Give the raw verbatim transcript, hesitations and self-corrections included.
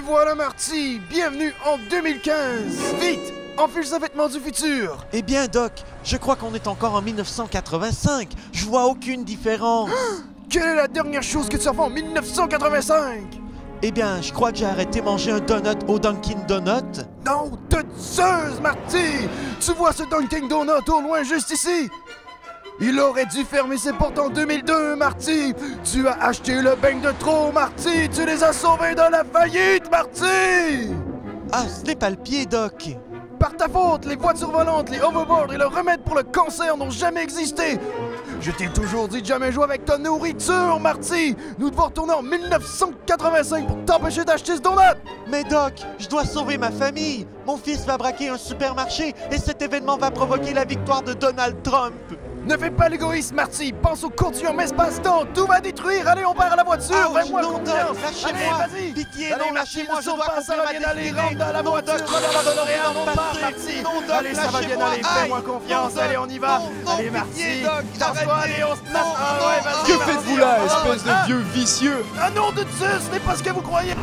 Et voilà Marty, bienvenue en deux mille quinze. Vite, enfile ce vêtement du futur. Eh bien Doc, je crois qu'on est encore en mille neuf cent quatre-vingt-cinq. Je vois aucune différence. Quelle est la dernière chose que tu as fait en mille neuf cent quatre-vingt-cinq? Eh bien, je crois que j'ai arrêté de manger un donut au Dunkin' Donut. Non, de zeuse, Marty! Tu vois ce Dunkin' Donut au loin, juste ici? Il aurait dû fermer ses portes en deux mille deux, Marty! Tu as acheté le bain de trop, Marty! Tu les as sauvés de la faillite, Marty! Ah, ce n'est pas le pied, Doc! Par ta faute, les voitures volantes, les hoverboards et le remède pour le cancer n'ont jamais existé! Je t'ai toujours dit de jamais jouer avec ta nourriture, Marty! Nous devons retourner en mille neuf cent quatre-vingt-cinq pour t'empêcher d'acheter ce donut! Mais Doc, je dois sauver ma famille! Mon fils va braquer un supermarché et cet événement va provoquer la victoire de Donald Trump! Ne fais pas l'égoïste, Marty! Pense au continuum espace-temps! Tout va détruire! Allez, on part à la voiture! Fais-moi confiance! Lâchez-moi! Allez, vas-y! Pitié, non, lâchez-moi! Je dois passer à la aller, rentre dans la voiture! On part, Marty! Non, Doc, allez, ça va bien aller! Fais-moi confiance! Allez, on y va! Allez, Marty! Lâche-toi! Allez, on se passe! Que faites-vous là, espèce de vieux vicieux? Ah non, de Zeus! Ce n'est pas ce que vous croyez!